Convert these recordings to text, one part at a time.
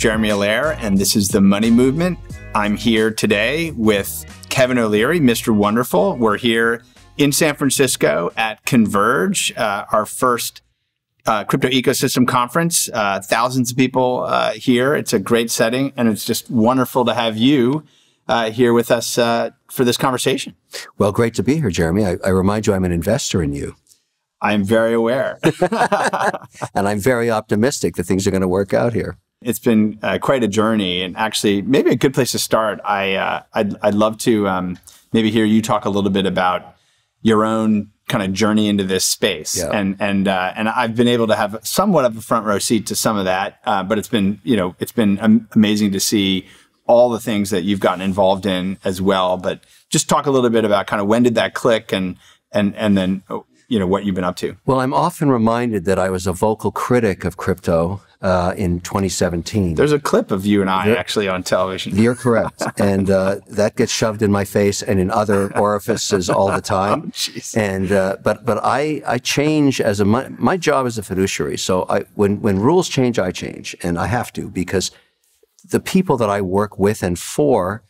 Jeremy Allaire, and this is The Money Movement. I'm here today with Kevin O'Leary, Mr. Wonderful. We're here in San Francisco at Converge, our first crypto ecosystem conference. Thousands of people here. It's a great setting, and it's just wonderful to have you here with us for this conversation. Well, great to be here, Jeremy. I remind you, I'm an investor in you. I'm very aware. And I'm very optimistic that things are going to work out here. It's been quite a journey, and actually maybe a good place to start. I'd love to maybe hear you talk a little bit about your own kind of journey into this space. Yeah. And I've been able to have somewhat of a front row seat to some of that, but it's been, you know, it's been amazing to see all the things that you've gotten involved in as well. But just talk a little bit about kind of when did that click, and then, you know, what you've been up to. Well, I'm often reminded that I was a vocal critic of crypto in 2017. There's a clip of you and I actually on television. You're correct. And that gets shoved in my face and in other orifices all the time. Oh, and but I change as a my job is a fiduciary. So when rules change, I change, and I have to, because the people that I work with and for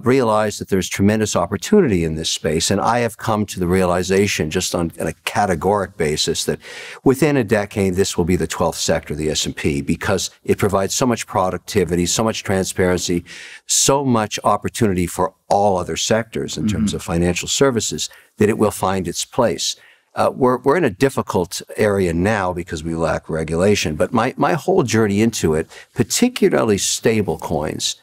realize that there's tremendous opportunity in this space. And I have come to the realization, just on a categoric basis, that within a decade, this will be the 12th sector, the S&P, because it provides so much productivity, so much transparency, so much opportunity for all other sectors in terms of financial services, that it will find its place. We're in a difficult area now because we lack regulation. But my whole journey into it, particularly stable coins,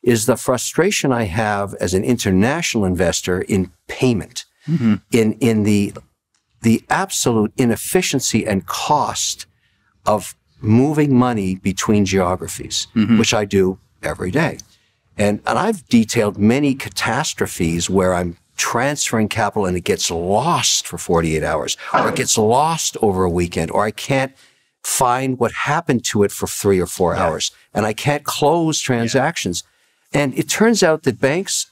is the frustration I have as an international investor in payment, in the absolute inefficiency and cost of moving money between geographies, which I do every day. And I've detailed many catastrophes where I'm transferring capital and it gets lost for 48 hours, or it gets lost over a weekend, or I can't find what happened to it for 3 or 4 hours, and I can't close transactions. And it turns out that banks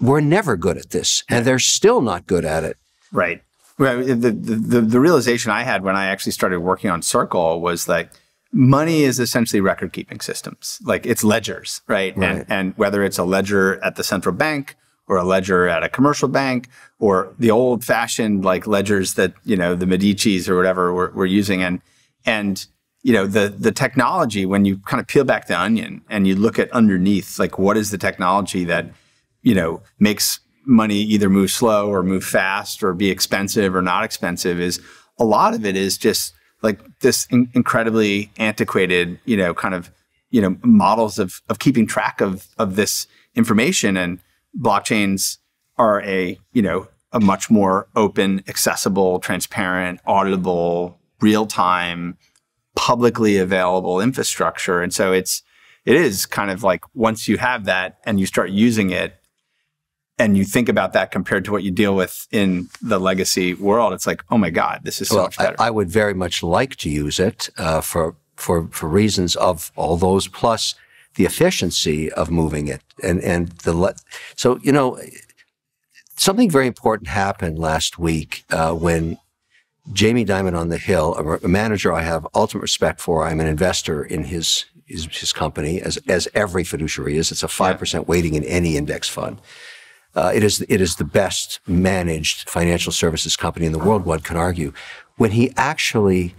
were never good at this, and they're still not good at it. Right. Well, the realization I had when I actually started working on Circle was like, money is essentially record-keeping systems. Like, it's ledgers, right? And whether it's a ledger at the central bank or a ledger at a commercial bank, or the old-fashioned like ledgers that, you know, the Medicis or whatever were using, and you know, the technology, when you kind of peel back the onion and you look at underneath, like, what is the technology that, you know, makes money either move slow or move fast or be expensive or not expensive, is a lot of it is just like this incredibly antiquated, you know, kind of, you know, models of keeping track of this information. And blockchains are a, you know, a much more open, accessible, transparent, auditable, real-time, publicly available infrastructure. And so it is kind of like, once you have that and you start using it and you think about that compared to what you deal with in the legacy world, it's like, oh my God, this is so much better. I would very much like to use it for reasons of all those, plus the efficiency of moving it. So, you know, something very important happened last week when Jamie Dimon on the Hill, a manager I have ultimate respect for. I'm an investor in his company, as every fiduciary is. It's a 5% weighting in any index fund. It is the best managed financial services company in the world, one can argue. When he actually,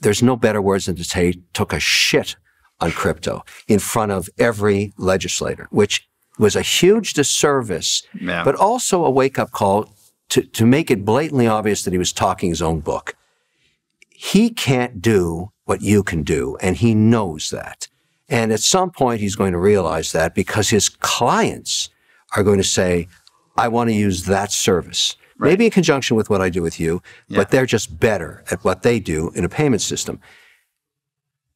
there's no better words than to say, took a shit on crypto in front of every legislator, which was a huge disservice, but also a wake-up call. To make it blatantly obvious that he was talking his own book. He can't do what you can do, and he knows that. And at some point, he's going to realize that, because his clients are going to say, I want to use that service. Right. Maybe in conjunction with what I do with you, but they're just better at what they do in a payment system.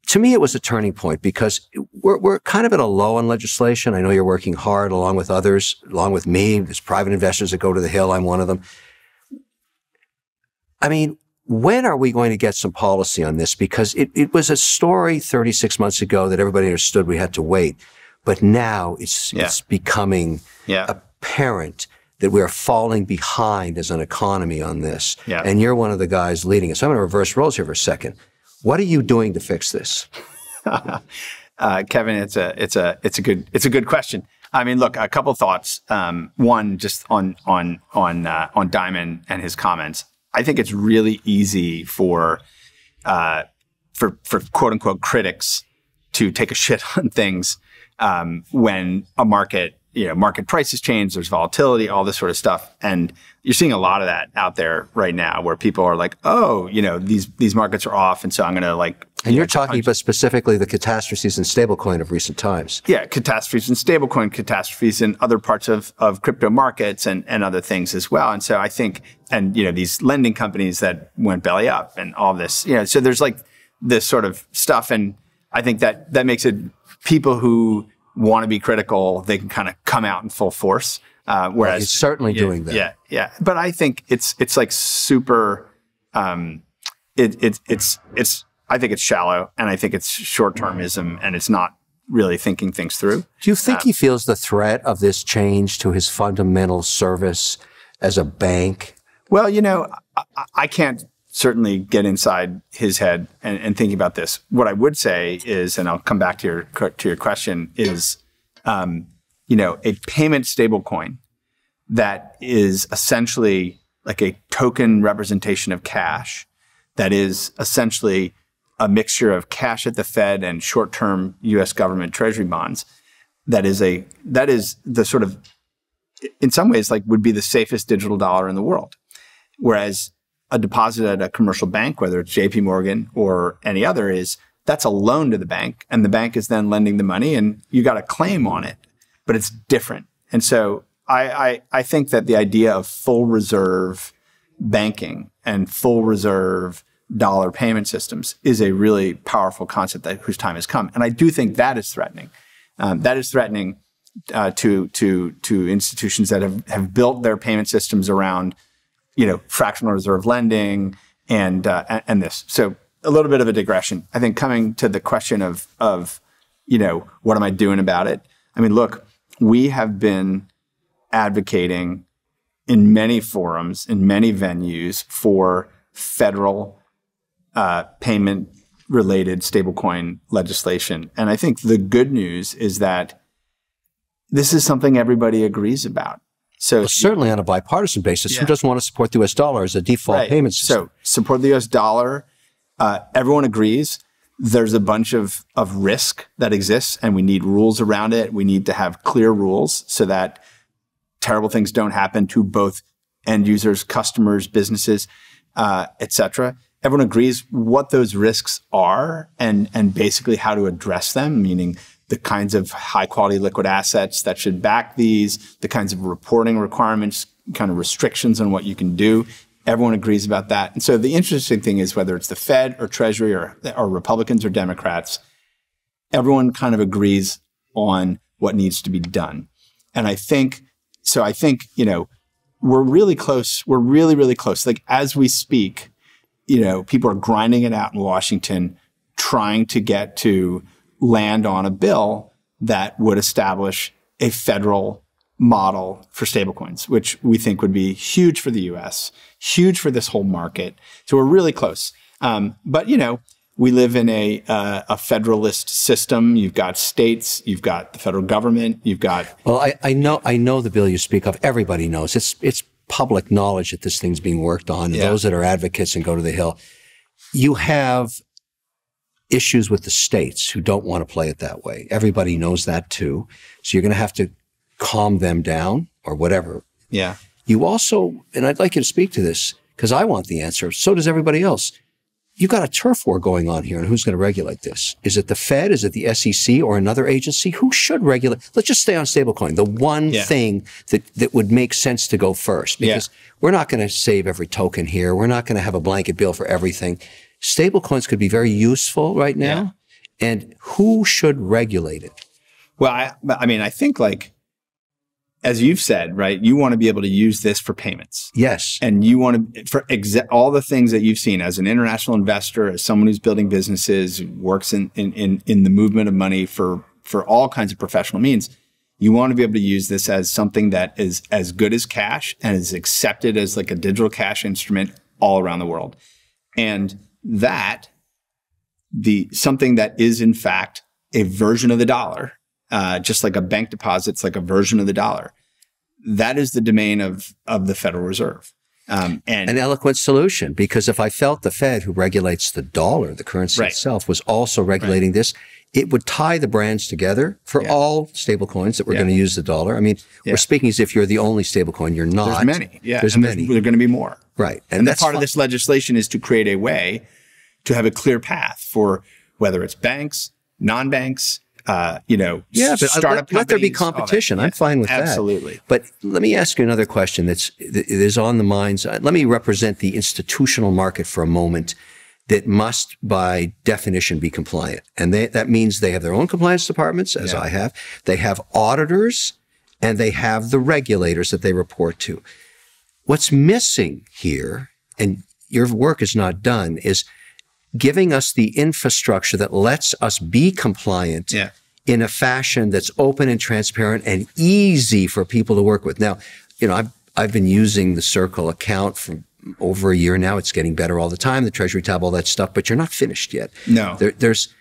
To me, it was a turning point, because we're kind of at a low on legislation. I know you're working hard along with others, along with me. There's private investors that go to the Hill. I'm one of them. I mean, when are we going to get some policy on this? Because it was a story 36 months ago that everybody understood we had to wait. But now it's becoming apparent that we are falling behind as an economy on this. Yeah. And you're one of the guys leading it. So I'm going to reverse roles here for a second. What are you doing to fix this? Kevin, it's a good question. I mean, look, a couple thoughts. One, just on Dimon and his comments. I think it's really easy for quote unquote critics to take a shit on things when a market, market prices change, there's volatility, all this sort of stuff. And you're seeing a lot of that out there right now where people are like, oh, these markets are off. And so I'm going to like. And you're talking about specifically the catastrophes in stablecoin of recent times. Yeah, catastrophes in stablecoin, catastrophes in other parts of crypto markets and other things as well. And so I think, and, these lending companies that went belly up and all this, so there's like this sort of stuff. And I think that makes it people who want to be critical, they can kind of come out in full force. Whereas he's certainly doing that. Yeah, yeah. But I think it's like super. I think it's shallow, and I think it's short-termism, and it's not really thinking things through. Do you think he feels the threat of this change to his fundamental service as a bank? Well, I can't certainly get inside his head and thinking about this. What I would say is, and I'll come back to your question, is a payment stablecoin that is essentially like a token representation of cash, that is essentially a mixture of cash at the Fed and short-term U.S. government treasury bonds. That is the sort of, in some ways, like would be the safest digital dollar in the world, whereas a deposit at a commercial bank, whether it's JP Morgan or any other, that's a loan to the bank, and the bank is then lending the money, and you got a claim on it, but it's different. And so I think that the idea of full reserve banking and full reserve dollar payment systems is a really powerful concept whose time has come. And I do think that is threatening. That is threatening to institutions that have built their payment systems around fractional reserve lending and this. So a little bit of a digression. I think coming to the question of what am I doing about it? I mean, look, we have been advocating in many forums, in many venues for federal payment-related stablecoin legislation. And I think the good news is that this is something everybody agrees about. So certainly on a bipartisan basis, who doesn't want to support the U.S. dollar as a default payment system? So support the U.S. dollar. Everyone agrees. There's a bunch of risk that exists, and we need rules around it. We need to have clear rules so that terrible things don't happen to both end users, customers, businesses, et cetera. Everyone agrees what those risks are and basically how to address them, meaning the kinds of high-quality liquid assets that should back these, the kinds of reporting requirements, kind of restrictions on what you can do. Everyone agrees about that. And so the interesting thing is whether it's the Fed or Treasury or Republicans or Democrats, everyone kind of agrees on what needs to be done. And I think, we're really close. We're really, really close. Like as we speak, people are grinding it out in Washington, trying to get to land on a bill that would establish a federal model for stablecoins, which we think would be huge for the US, huge for this whole market. So we're really close. But, we live in a federalist system. You've got states, you've got the federal government, you've got... Well, I know the bill you speak of. Everybody knows. It's public knowledge that this thing's being worked on. Yeah. Those that are advocates and go to the Hill. You have issues with the states who don't want to play it that way. Everybody knows that too. So you're going to have to calm them down or whatever. Yeah. You also, and I'd like you to speak to this because I want the answer. So does everybody else. You've got a turf war going on here, and who's going to regulate this? Is it the Fed? Is it the SEC or another agency? Who should regulate? Let's just stay on stablecoin. The one thing that would make sense to go first, because we're not going to save every token here. We're not going to have a blanket bill for everything. Stablecoins could be very useful right now, and who should regulate it? Well, I mean, I think like, as you've said, right, you want to be able to use this for payments. Yes. And you want to, for all the things that you've seen as an international investor, as someone who's building businesses, works in the movement of money for all kinds of professional means, you want to be able to use this as something that is as good as cash and is accepted as like a digital cash instrument all around the world. And that something that is in fact a version of the dollar, just like a bank deposit's like a version of the dollar. That is the domain of the Federal Reserve. An eloquent solution, because if I felt the Fed, who regulates the dollar, the currency itself, was also regulating this, it would tie the brands together for all stable coins that were going to use the dollar. I mean, we're speaking as if you're the only stable coin. You're not. There's many. Yeah. There's many. There are going to be more. Right. And that's part of this legislation is to create a way to have a clear path for whether it's banks, non-banks, startup companies. Let there be competition. I'm fine with that. Absolutely. But let me ask you another question that is on the minds. Let me represent the institutional market for a moment that must, by definition, be compliant. And that means they have their own compliance departments, as I have. They have auditors, and they have the regulators that they report to. What's missing here, and your work is not done, is giving us the infrastructure that lets us be compliant in a fashion that's open and transparent and easy for people to work with. Now, you know, I've been using the Circle account for over a year now. It's getting better all the time, the Treasury tab, all that stuff, but you're not finished yet. No. There's,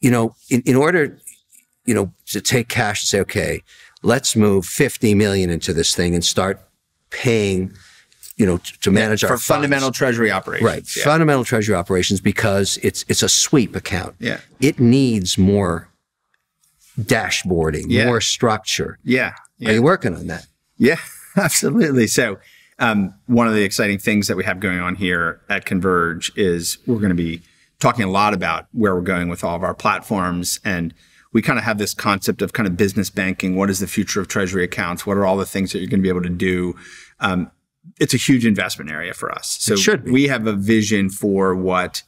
you know, in order, you know, to take cash and say, okay, let's move 50 million into this thing and start paying, you know, to manage our funds. Fundamental treasury operations. Right. Yeah. Fundamental treasury operations, because it's a sweep account. Yeah. It needs more dashboarding, more structure. Yeah. Are you working on that? Yeah, absolutely. So one of the exciting things that we have going on here at Converge is we're going to be talking a lot about where we're going with all of our platforms. And we kind of have this concept of kind of business banking. What is the future of treasury accounts? What are all the things that you're going to be able to do? It's a huge investment area for us. So we have a vision for what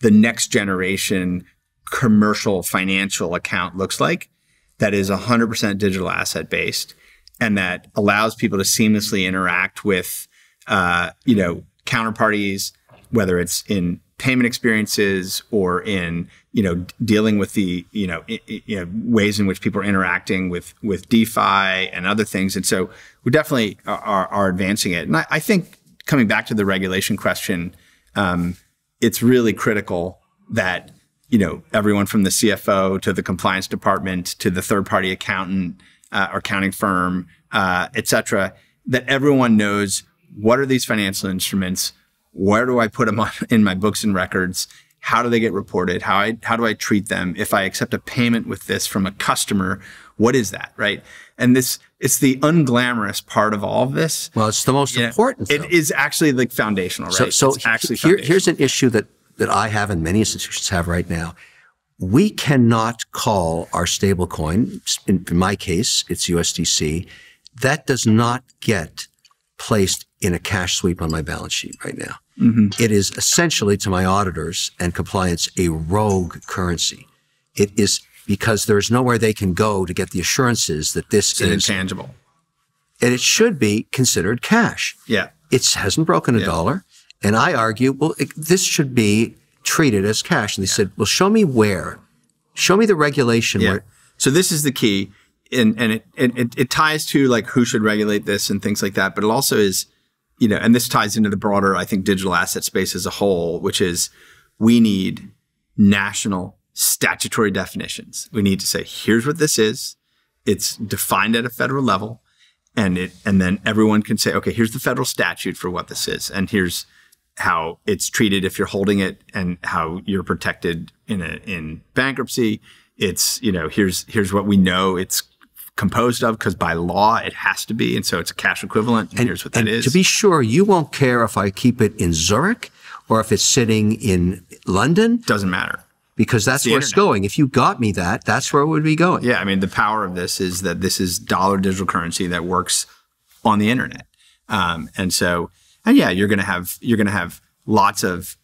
the next generation commercial financial account looks like that is 100% digital asset based and that allows people to seamlessly interact with, you know, counterparties, whether it's in payment experiences or in, you know, dealing with the, ways in which people are interacting with DeFi and other things. And so we definitely are advancing it. And I think coming back to the regulation question, it's really critical that, you know, everyone from the CFO to the compliance department to the third party accountant or accounting firm, et cetera, that everyone knows what are these financial instruments, where do I put them on, in my books and records, how do they get reported? How do I treat them? If I accept a payment with this from a customer, what is that, right? And this, it's the unglamorous part of all of this. Well, it's the most important thing. It is actually like foundational, right? So it's actually foundational. Here's an issue that I have and many institutions have right now. We cannot call our stablecoin, in my case, it's USDC, that does not get placed in a cash sweep on my balance sheet right now. Mm-hmm. It is essentially, to my auditors and compliance, a rogue currency. It is, because there's nowhere they can go to get the assurances that this is intangible. And it should be considered cash. Yeah. It hasn't broken a dollar. And I argue, well, this should be treated as cash. And they said, well, show me where. Show me the regulation where. So this is the key. And it ties to like who should regulate this and things like that. But it also is, you know, and this ties into the broader, I think, digital asset space as a whole, which is we need national statutory definitions. We need to say, here's what this is. It's defined at a federal level. And then everyone can say, okay, here's the federal statute for what this is. And here's how it's treated if you're holding it and how you're protected in bankruptcy. It's, you know, here's what we know it's composed of, because by law it has to be, and so it's a cash equivalent, and here's what that is. To be sure, you won't care if I keep it in Zurich or if it's sitting in London. Doesn't matter. Because that's where it's going. If you got me that, that's where it would be going. Yeah, I mean, the power of this is that this is dollar digital currency that works on the internet. And yeah, you're gonna have lots of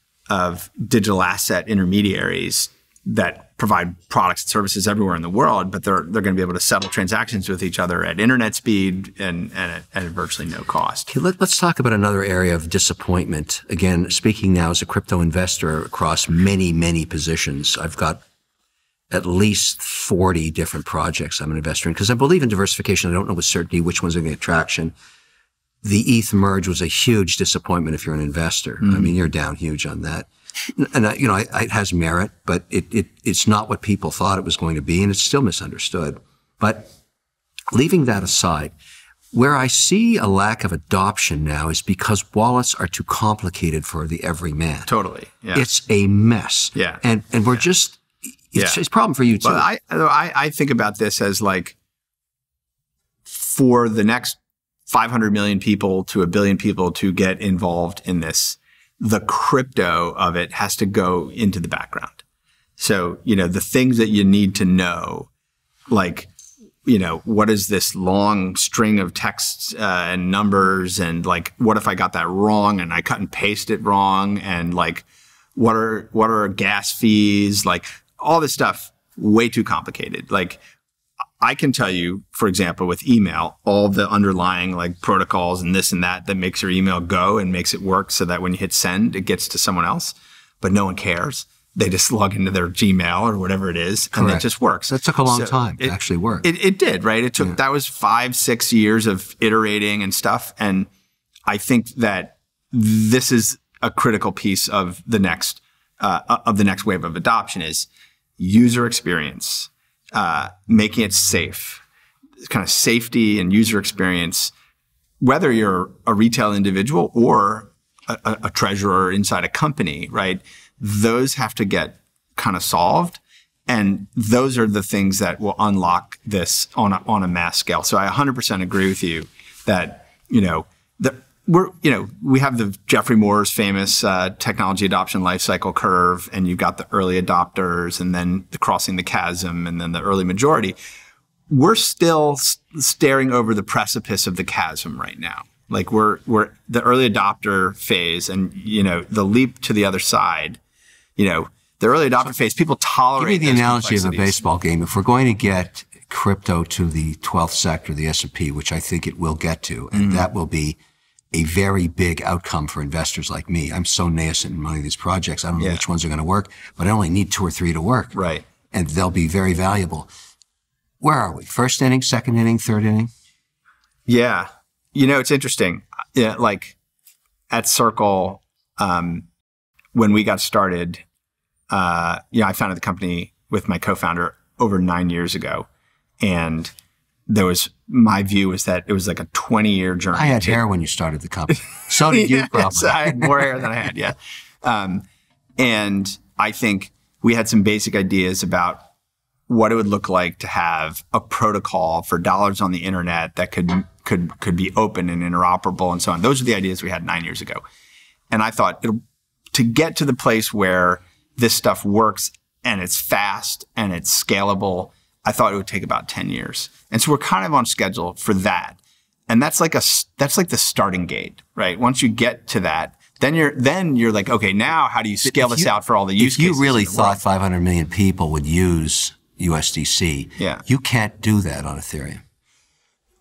digital asset intermediaries that provide products and services everywhere in the world, but they're going to be able to settle transactions with each other at internet speed and at virtually no cost. Okay, let's talk about another area of disappointment. Again, speaking now as a crypto investor across many, many positions, I've got at least 40 different projects I'm an investor in because I believe in diversification. I don't know with certainty which ones are going to get traction. The ETH merge was a huge disappointment if you're an investor. Mm-hmm. I mean, you're down huge on that. And I, you know, it has merit, but it's not what people thought it was going to be, and it's still misunderstood. But leaving that aside, where I see a lack of adoption now is because wallets are too complicated for the everyman. Totally. Yeah. It's a mess. Yeah. And we're just, it's a problem for you too. Well, I think about this as like, for the next 500 million people to 1 billion people to get involved in this, the crypto of it has to go into the background. So, you know, the things that you need to know, like, you know, what is this long string of texts and numbers, and like, what if I got that wrong and I cut and paste it wrong, and like, what are gas fees, like all this stuff, way too complicated. Like, I can tell you, for example, with email, all the underlying like protocols and this and that that makes your email go and makes it work so that when you hit send, it gets to someone else, but no one cares. They just log into their Gmail or whatever it is, and it just works. That took a long time to actually work. It did, right? It took, that was 5, 6 years of iterating and stuff. And I think that this is a critical piece of the next wave of adoption is user experience, making it safe, kind of safety and user experience, whether you're a retail individual or a treasurer inside a company, right? Those have to get kind of solved, and those are the things that will unlock this on a mass scale. So I 100% agree with you that, you know, we have the Geoffrey Moore's famous technology adoption life cycle curve, and you've got the early adopters, and then the crossing the chasm, and then the early majority. We're still staring over the precipice of the chasm right now. Like we're the early adopter phase, and you know, the leap to the other side. You know, the early adopter phase, people tolerate. Give me the analogy of a baseball game. If we're going to get crypto to the 12th sector, the S&P, which I think it will get to, and that will be a very big outcome for investors like me. I'm so nascent in many of these projects. I don't know which ones are going to work, but I only need 2 or 3 to work. Right. And they'll be very valuable. Where are we? First inning, second inning, third inning? Yeah. You know, it's interesting. Yeah, like at Circle, when we got started, you know, I founded the company with my co-founder over 9 years ago, and there was, my view was that it was like a 20-year journey. I had hair when you started the company. So did you, probably. So I had more hair than I had, yeah. And I think we had some basic ideas about what it would look like to have a protocol for dollars on the internet that could be open and interoperable and so on. Those are the ideas we had 9 years ago. And I thought, to get to the place where this stuff works and it's fast and it's scalable, I thought it would take about 10 years. And so we're kind of on schedule for that. And that's like the starting gate, right? Once you get to that, then you're like, okay, now how do you scale this out for all the use cases? If you really thought 500 million people would use USDC, you can't do that on Ethereum.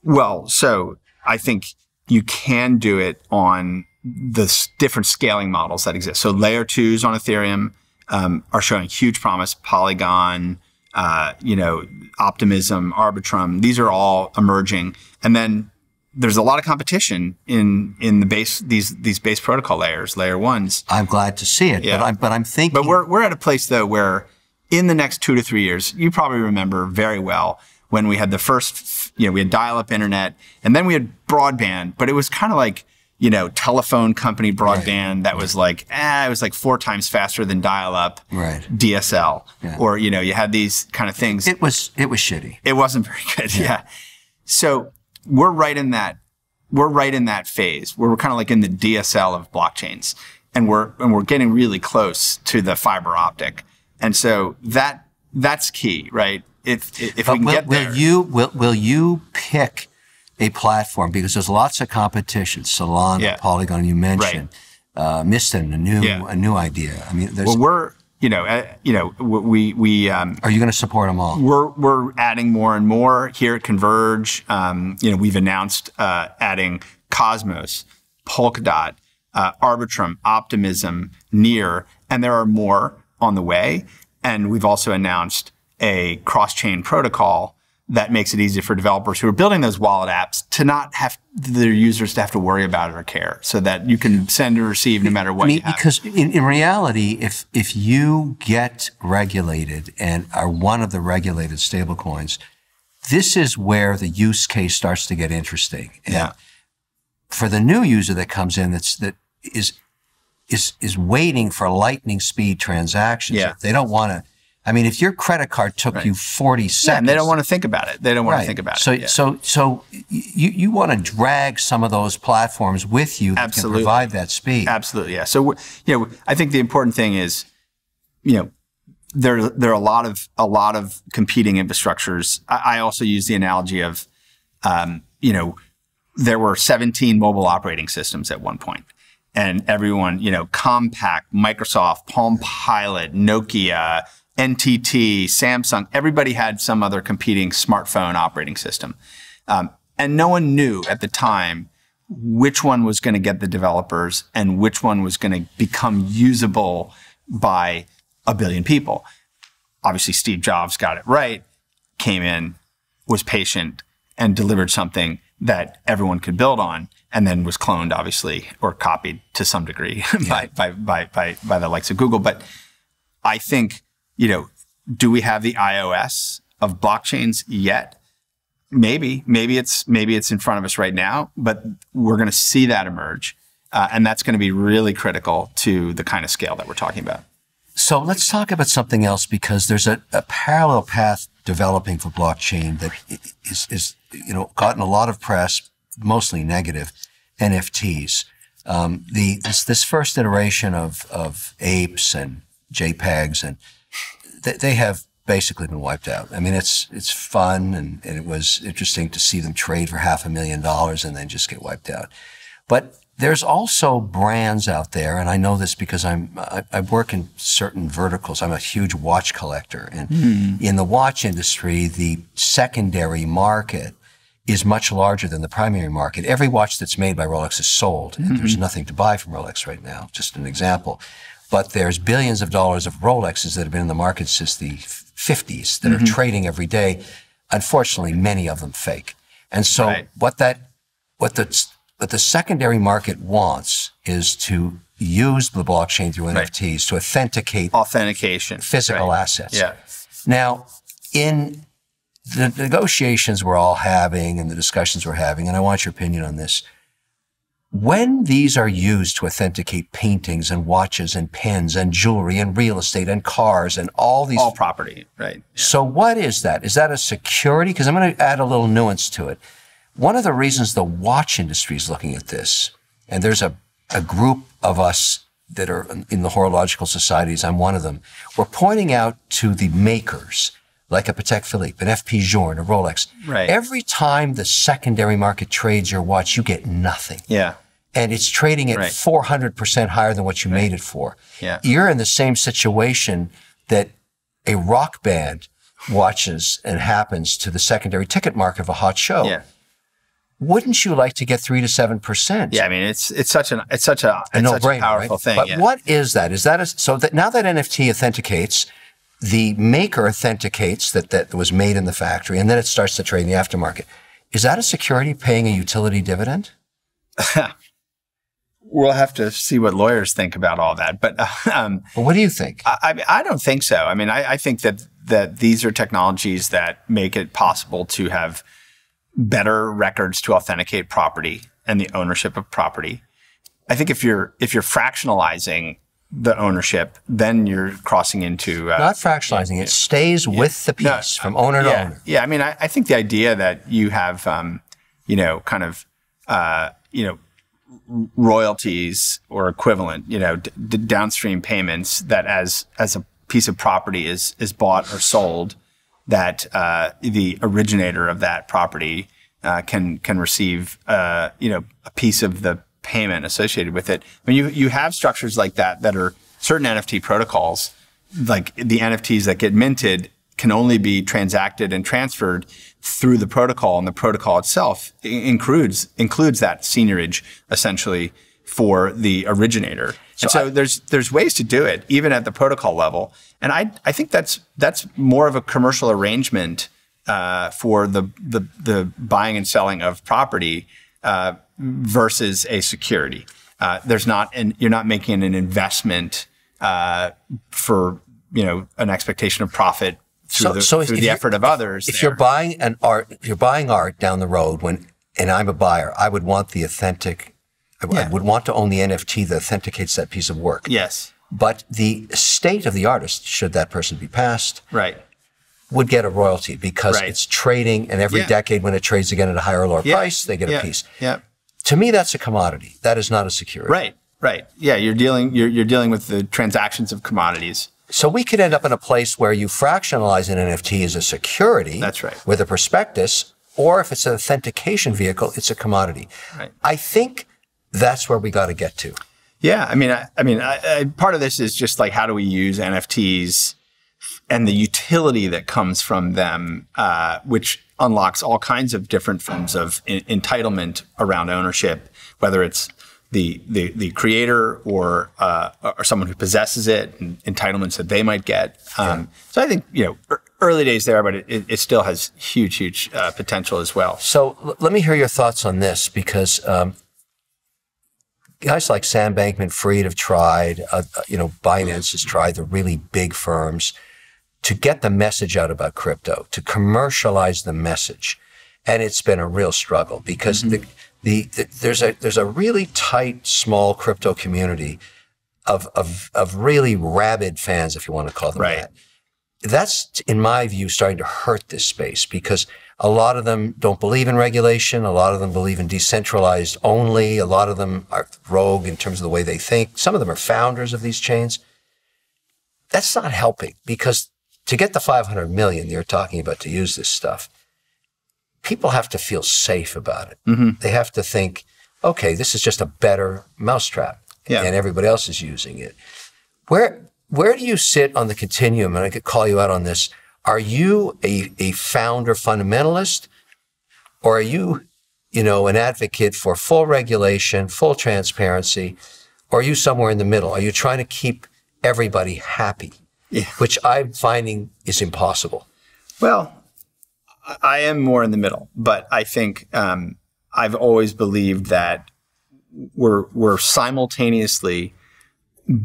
Well, so I think you can do it on the different scaling models that exist. So layer 2s on Ethereum are showing huge promise. Polygon, you know, Optimism, Arbitrum, these are all emerging. And then there's a lot of competition in the base, these base protocol layers, layer 1s. I'm glad to see it, but I'm thinking. But we're at a place though where in the next 2 to 3 years, you probably remember very well when we had the first, you know, we had dial-up internet, and then we had broadband, but it was kind of like, you know, telephone company broadband that was like, it was like 4 times faster than dial-up DSL, or, you know, you had these kind of things. It was shitty. It wasn't very good. Yeah. So we're right in that phase where we're kind of like in the DSL of blockchains, and we're getting really close to the fiber optic. And so that's key, right? If we can get there. Will you pick a platform, because there's lots of competition, Solana, Polygon, you mentioned, Mistin, a new idea. I mean, there's... Well, are you going to support them all? We're adding more and more here at Converge. You know, we've announced adding Cosmos, Polkadot, Arbitrum, Optimism, Near, and there are more on the way. And we've also announced a cross-chain protocol that makes it easy for developers who are building those wallet apps to not have their users to have to worry about it or care, so that you can send or receive no matter what you have. Because in reality, if you get regulated and are one of the regulated stablecoins, this is where the use case starts to get interesting. And yeah. For the new user that comes in that is waiting for lightning speed transactions. Yeah. They don't want to, I mean, if your credit card took you 40 seconds. Yeah, and they don't want to think about it. They don't want to think about it. Yeah. So you want to drag some of those platforms with you that can provide that speed. Absolutely, yeah. So, I think the important thing is, there are a lot of competing infrastructures. I also use the analogy of, there were 17 mobile operating systems at one point. And everyone, Compaq, Microsoft, Palm Pilot, Nokia, NTT, Samsung, everybody had some other competing smartphone operating system. And no one knew at the time which one was going to get the developers and which one was going to become usable by a billion people. Obviously, Steve Jobs got it right, came in, was patient, and delivered something that everyone could build on, and then was cloned, obviously, or copied to some degree by the likes of Google. But I think... do we have the iOS of blockchains yet? Maybe it's in front of us right now, but we're going to see that emerge, and that's going to be really critical to the kind of scale that we're talking about. So let's talk about something else, because there's a parallel path developing for blockchain that is gotten a lot of press, mostly negative. NFTs, this first iteration of apes and JPEGs and they have basically been wiped out. I mean, it's fun, and it was interesting to see them trade for $500,000 and then just get wiped out. But there's also brands out there, and I know this because I work in certain verticals. I'm a huge watch collector, and in the watch industry, the secondary market is much larger than the primary market. Every watch that's made by Rolex is sold, and there's nothing to buy from Rolex right now, just an example. But there's billions of dollars of Rolexes that have been in the market since the 50s that are trading every day. Unfortunately, many of them fake. And so what the secondary market wants is to use the blockchain through NFTs to authenticate physical assets. Yeah. Now, in the negotiations we're all having and the discussions we're having, and I want your opinion on this, when these are used to authenticate paintings and watches and pens and jewelry and real estate and cars and all these— all property, right. Yeah. So what is that? Is that a security? Because I'm going to add a little nuance to it. One of the reasons the watch industry is looking at this, and there's a group of us that are in the horological societies, I'm one of them, we're pointing out to the makers, like a Patek Philippe, an FP Journe, a Rolex. Right. Every time the secondary market trades your watch, you get nothing. Yeah. And it's trading at 400% higher than what you made it for. Yeah. You're in the same situation that a rock band watches and happens to the secondary ticket market of a hot show. Yeah. Wouldn't you like to get 3 to 7%? Yeah, I mean, it's such a powerful thing. But what is that? Is that so that now that NFT authenticates, the maker authenticates that was made in the factory, and then it starts to trade in the aftermarket. Is that a security paying a utility dividend? We'll have to see what lawyers think about all that. But what do you think? I don't think so. I mean, I think that these are technologies that make it possible to have better records to authenticate property and the ownership of property. I think if you're fractionalizing the ownership, then you're crossing into not fractionalizing. It stays with the piece from owner to owner. Yeah, I mean, I think the idea that you have, royalties or equivalent, downstream payments that as a piece of property is bought or sold, that the originator of that property can receive, a piece of the payment associated with it. I mean, you have structures like that are certain NFT protocols, like the NFTs that get minted can only be transacted and transferred through the protocol, and the protocol itself includes that seniorage essentially for the originator. So, there's ways to do it even at the protocol level, and I think that's more of a commercial arrangement for the buying and selling of property versus a security. There's not, and you're not making an investment for an expectation of profit through the effort of others. If you're buying an art, if you're buying art down the road, and I'm a buyer, I would want the authentic. I would want to own the NFT that authenticates that piece of work. Yes. But the estate of the artist, should that person be passed, right, would get a royalty because it's trading, and every decade when it trades again at a higher or lower price, they get a piece. Yeah. To me, that's a commodity. That is not a security. Right. Right. Yeah. You're dealing with the transactions of commodities. So we could end up in a place where you fractionalize an NFT as a security. That's right. With a prospectus, or if it's an authentication vehicle, it's a commodity. Right. I think that's where we got to get to. Yeah, I mean, part of this is just like, how do we use NFTs and the utility that comes from them, which unlocks all kinds of different forms of entitlement around ownership, whether it's the creator or someone who possesses it, and entitlements that they might get. So I think early days there, but it still has huge potential as well. So let me hear your thoughts on this, because guys like Sam Bankman Fried have tried, Binance has tried, the really big firms, to get the message out about crypto, to commercialize the message. And it's been a real struggle because there's a really tight, small crypto community of really rabid fans, if you want to call them that. That's, in my view, starting to hurt this space because a lot of them don't believe in regulation. A lot of them believe in decentralized only. A lot of them are rogue in terms of the way they think. Some of them are founders of these chains. That's not helping because to get the 500 million you're talking about to use this stuff, people have to feel safe about it. They have to think, okay, this is just a better mousetrap and everybody else is using it. Where do you sit on the continuum? And I could call you out on this. Are you a founder fundamentalist, or are you, an advocate for full regulation, full transparency, or are you somewhere in the middle? Are you trying to keep everybody happy, which I'm finding is impossible? Well, I am more in the middle, but I think I've always believed that we're simultaneously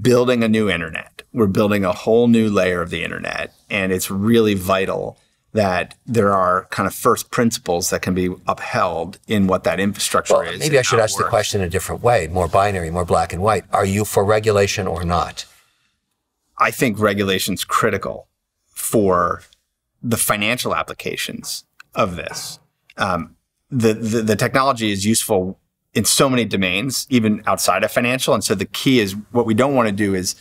building a new internet. We're building a whole new layer of the internet, and it's really vital that there are kind of first principles that can be upheld in what that infrastructure is. Maybe I should ask the question a different way, more binary, more black and white. Are you for regulation or not? I think regulation's critical for the financial applications of this. The technology is useful in so many domains, even outside of financial. And so the key is, what we don't want to do is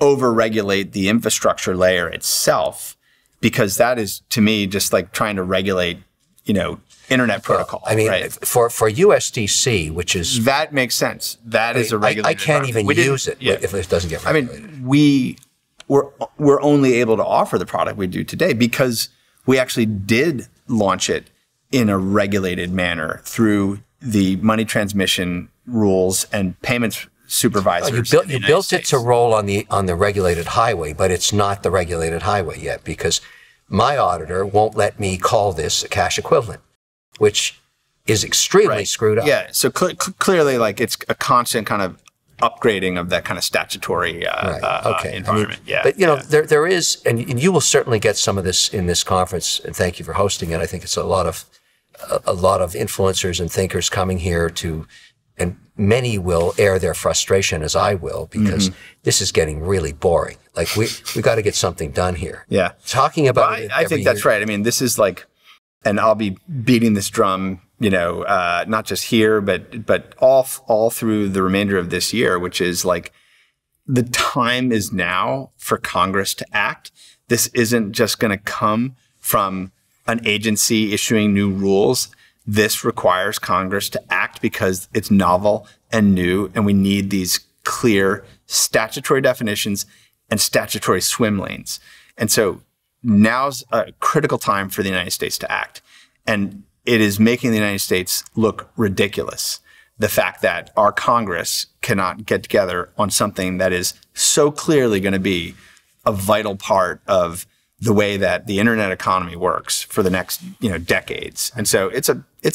over-regulate the infrastructure layer itself, because that is, to me, just like trying to regulate, internet protocol. I mean, for USDC, which is... That makes sense. That is a regulated... I can't even use it if it doesn't get regulated. I mean, we're only able to offer the product we do today because we actually did launch it in a regulated manner through the money transmission rules and payments supervisors. You built it to roll on the regulated highway, but it's not the regulated highway yet, because my auditor won't let me call this a cash equivalent, which is extremely screwed up. Yeah, so clearly, like, it's a constant kind of upgrading of that kind of statutory environment. I mean, but there is, and you will certainly get some of this in this conference. And thank you for hosting it. I think it's a lot of influencers and thinkers coming here to, and many will air their frustration, as I will, because this is getting really boring. Like, we got to get something done here. Yeah. Talking about I think that's right. I mean, this is like, and I'll be beating this drum, not just here, but all through the remainder of this year, which is like, the time is now for Congress to act. This isn't just going to come from an agency issuing new rules. This requires Congress to act because it's novel and new, and we need these clear statutory definitions and statutory swim lanes. And so now's a critical time for the United States to act. And it is making the United States look ridiculous, the fact that our Congress cannot get together on something that is so clearly going to be a vital part of the way that the internet economy works for the next, decades. And so it's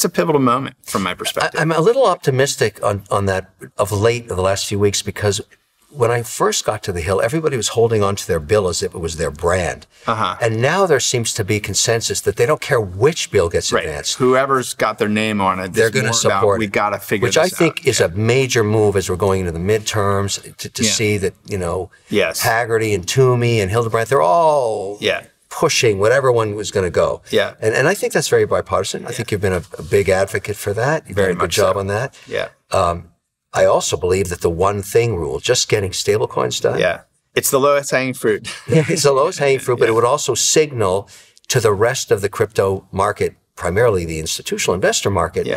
a pivotal moment from my perspective. I'm a little optimistic on that of late, in the last few weeks, because when I first got to the Hill, everybody was holding on to their bill as if it was their brand. And now there seems to be consensus that they don't care which bill gets advanced. Whoever's got their name on it, they're going to support it. We've got to figure this out. Which I think is a major move as we're going into the midterms to see that, Hagerty and Toomey and Hildebrandt, they're all pushing whatever one was going to go. And I think that's very bipartisan. I think you've been a big advocate for that. You've done a good job on that. I also believe that the one thing rule, just getting stablecoins done. It's the lowest hanging fruit. It's the lowest hanging fruit, but it would also signal to the rest of the crypto market, primarily the institutional investor market.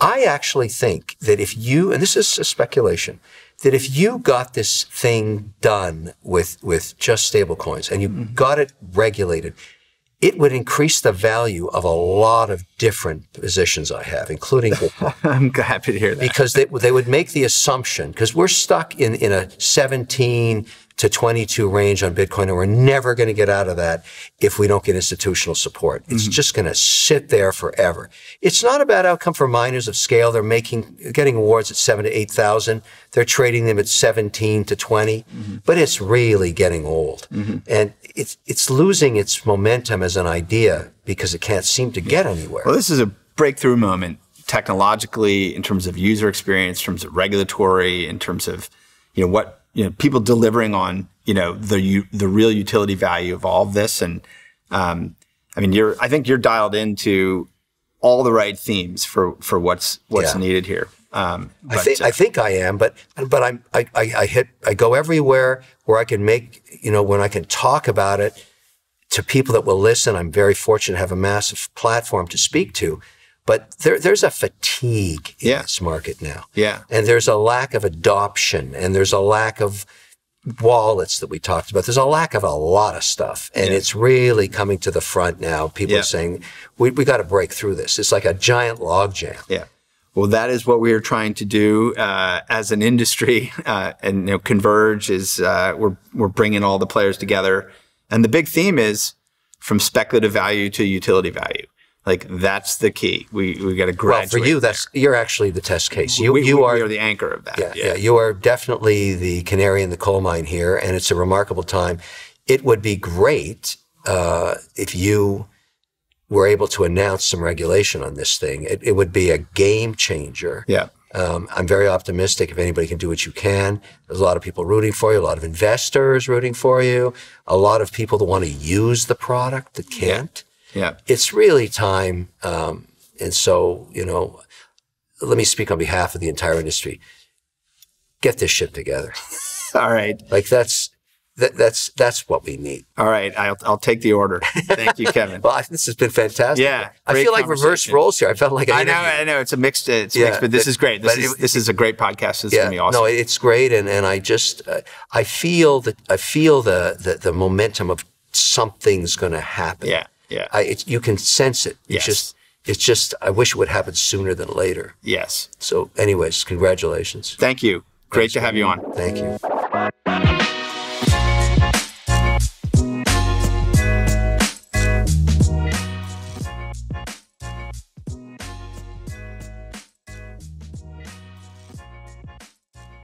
I actually think that if you, and this is a speculation, that if you got this thing done with just stablecoins and you got it regulated, it would increase the value of a lot of different positions I have, including Bitcoin. I'm happy to hear that. Because they would make the assumption, because we're stuck in a 17 to 22 range on Bitcoin, and we're never going to get out of that if we don't get institutional support. It's just going to sit there forever. It's not a bad outcome for miners of scale. They're getting awards at 7 to 8,000. They're trading them at 17 to 20, but it's really getting old. And it's losing its momentum as an idea because it can't seem to get anywhere. Well, this is a breakthrough moment technologically in terms of user experience, in terms of regulatory, in terms of people delivering on the real utility value of all of this. And I mean, I think you're dialed into all the right themes for what's needed here. I think I am, but I go everywhere where I can make, when I can talk about it to people that will listen. I'm very fortunate to have a massive platform to speak to, but there's a fatigue in this market now. And there's a lack of adoption, and there's a lack of wallets that we talked about. There's a lack of a lot of stuff, and it's really coming to the front now. People are saying, we got to break through this. It's like a giant log jam. Well, that is what we are trying to do as an industry, and Converge is we're bringing all the players together, and the big theme is from speculative value to utility value. Like that's the key. We got to graduate. Well, for you, you're actually the test case. You are the anchor of that. You are definitely the canary in the coal mine here, and it's a remarkable time. It would be great if you were able to announce some regulation on this thing. It would be a game changer. I'm very optimistic if anybody can do what you can. There's a lot of people rooting for you, a lot of investors rooting for you, a lot of people that want to use the product that can't. It's really time. And so, let me speak on behalf of the entire industry. Get this shit together. All right. Like that's what we need. All right, I'll take the order. Thank you, Kevin. Well, this has been fantastic. I feel like reverse roles here. I felt like I know. It's mixed, but this is great. This is a great podcast. This is gonna be awesome. No, it's great, and I just I feel the momentum of something's gonna happen. You can sense it. It's just I wish it would happen sooner than later. So, anyways, congratulations. Thank you. Great to have you on. Thank you.